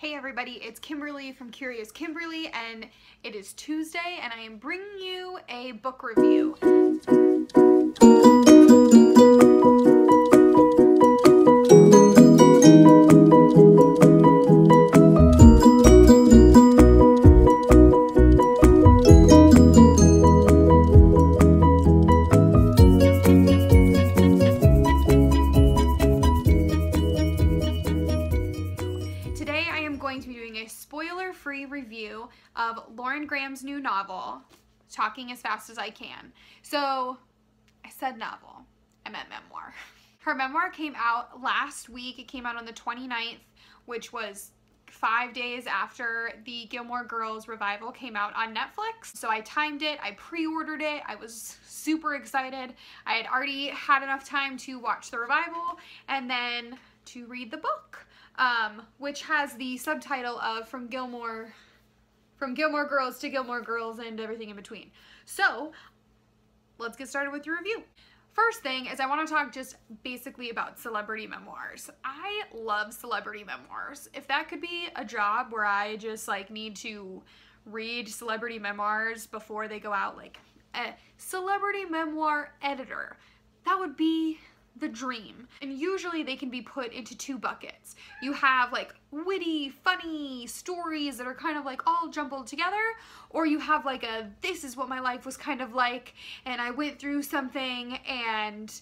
Hey everybody, it's Kimberly from Curious Kimberly, and it is Tuesday, and I am bringing you a book review. Review of Lauren Graham's new novel, Talking As Fast As I Can. So I said novel, I meant memoir. Her memoir came out last week. It came out on the 29th, which was 5 days after the Gilmore Girls revival came out on Netflix. So I timed it, I pre-ordered it, I was super excited. I had already had enough time to watch the revival and then to read the book. Which has the subtitle of From Gilmore Girls to Gilmore Girls and everything in between. So let's get started with your review. First thing is I want to talk just basically about celebrity memoirs. I love celebrity memoirs. If that could be a job where I just like need to read celebrity memoirs before they go out, like a celebrity memoir editor, that would be the dream. And usually they can be put into two buckets. You have like witty, funny stories that are kind of like all jumbled together, or you have like a this is what my life was kind of like and I went through something and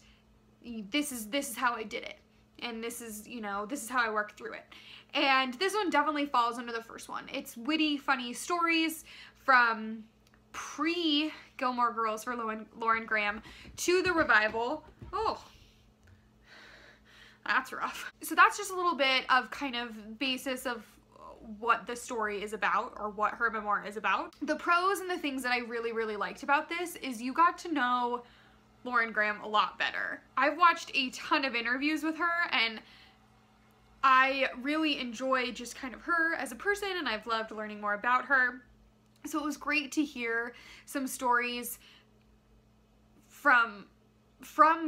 this is how I did it. And this is, you know, this is how I worked through it. And this one definitely falls under the first one. It's witty, funny stories from pre-Gilmore Girls for Lauren Graham to the revival. Oh, that's rough. So that's just a little bit of kind of basis of what the story is about, or what her memoir is about. The pros and the things that I really, really liked about this is you got to know Lauren Graham a lot better. I've watched a ton of interviews with her, and I really enjoy just kind of her as a person, and I've loved learning more about her. So it was great to hear some stories from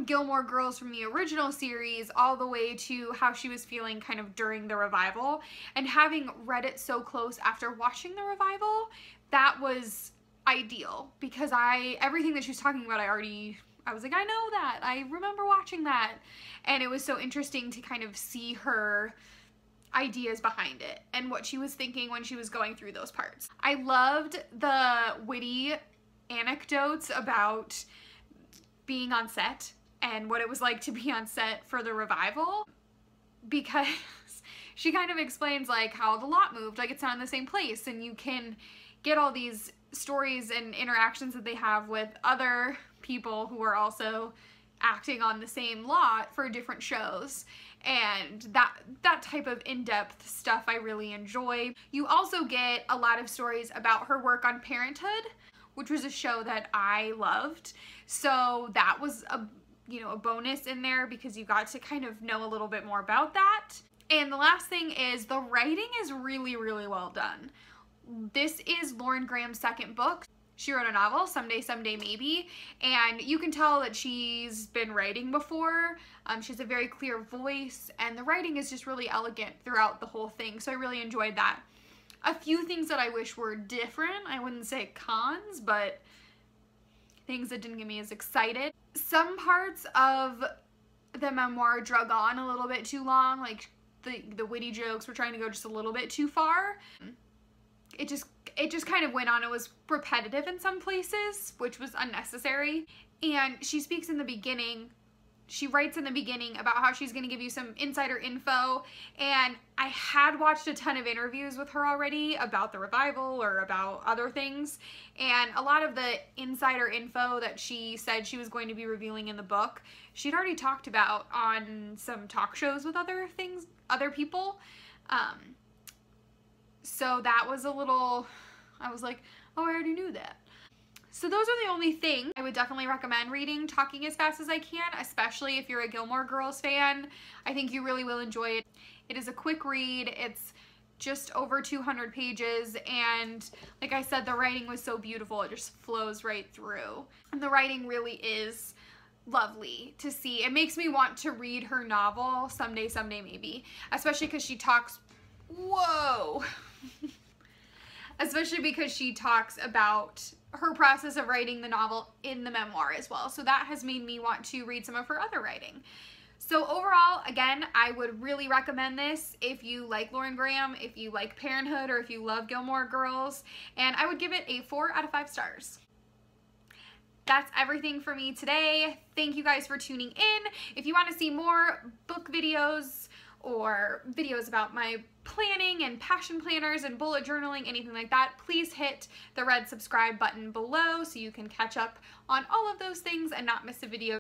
Gilmore Girls, from the original series, all the way to how she was feeling kind of during the revival. And having read it so close after watching the revival, that was ideal, because everything that she was talking about, I was like, I know that, I remember watching that. And it was so interesting to kind of see her ideas behind it and what she was thinking when she was going through those parts. I loved the witty anecdotes about being on set and what it was like to be on set for the revival, because she kind of explains like how the lot moved, like it's not in the same place, and you can get all these stories and interactions that they have with other people who are also acting on the same lot for different shows, and that type of in-depth stuff I really enjoy. You also get a lot of stories about her work on Parenthood, which was a show that I loved. So that was a bonus in there, because you got to kind of know a little bit more about that. And the last thing is the writing is really, really well done. This is Lauren Graham's second book. She wrote a novel, Someday, Someday Maybe, and you can tell that she's been writing before. She has a very clear voice, and the writing is just really elegant throughout the whole thing, so I really enjoyed that. A few things that I wish were different, I wouldn't say cons, but things that didn't get me as excited. Some parts of the memoir drug on a little bit too long, like the witty jokes were trying to go just a little bit too far. It just kind of went on. It was repetitive in some places, which was unnecessary. And she speaks in the beginning, she writes in the beginning about how she's going to give you some insider info, and I had watched a ton of interviews with her already about the revival or about other things, and a lot of the insider info that she said she was going to be revealing in the book, she'd already talked about on some talk shows with other people, so that was a little, I was like, oh, I already knew that. So those are the only things. I would definitely recommend reading Talking As Fast As I Can, especially if you're a Gilmore Girls fan. I think you really will enjoy it. It is a quick read. It's just over 200 pages, and like I said, the writing was so beautiful. It just flows right through. And the writing really is lovely to see. It makes me want to read her novel, Someday, Someday Maybe, especially because she talks, whoa, especially because she talks about her process of writing the novel in the memoir as well. So that has made me want to read some of her other writing. So overall, again, I would really recommend this if you like Lauren Graham, if you like Parenthood, or if you love Gilmore Girls, and I would give it a 4 out of 5 stars. That's everything for me today. Thank you guys for tuning in. If you want to see more book videos or videos about my planning and passion planners and bullet journaling, anything like that, please hit the red subscribe button below so you can catch up on all of those things and not miss a video.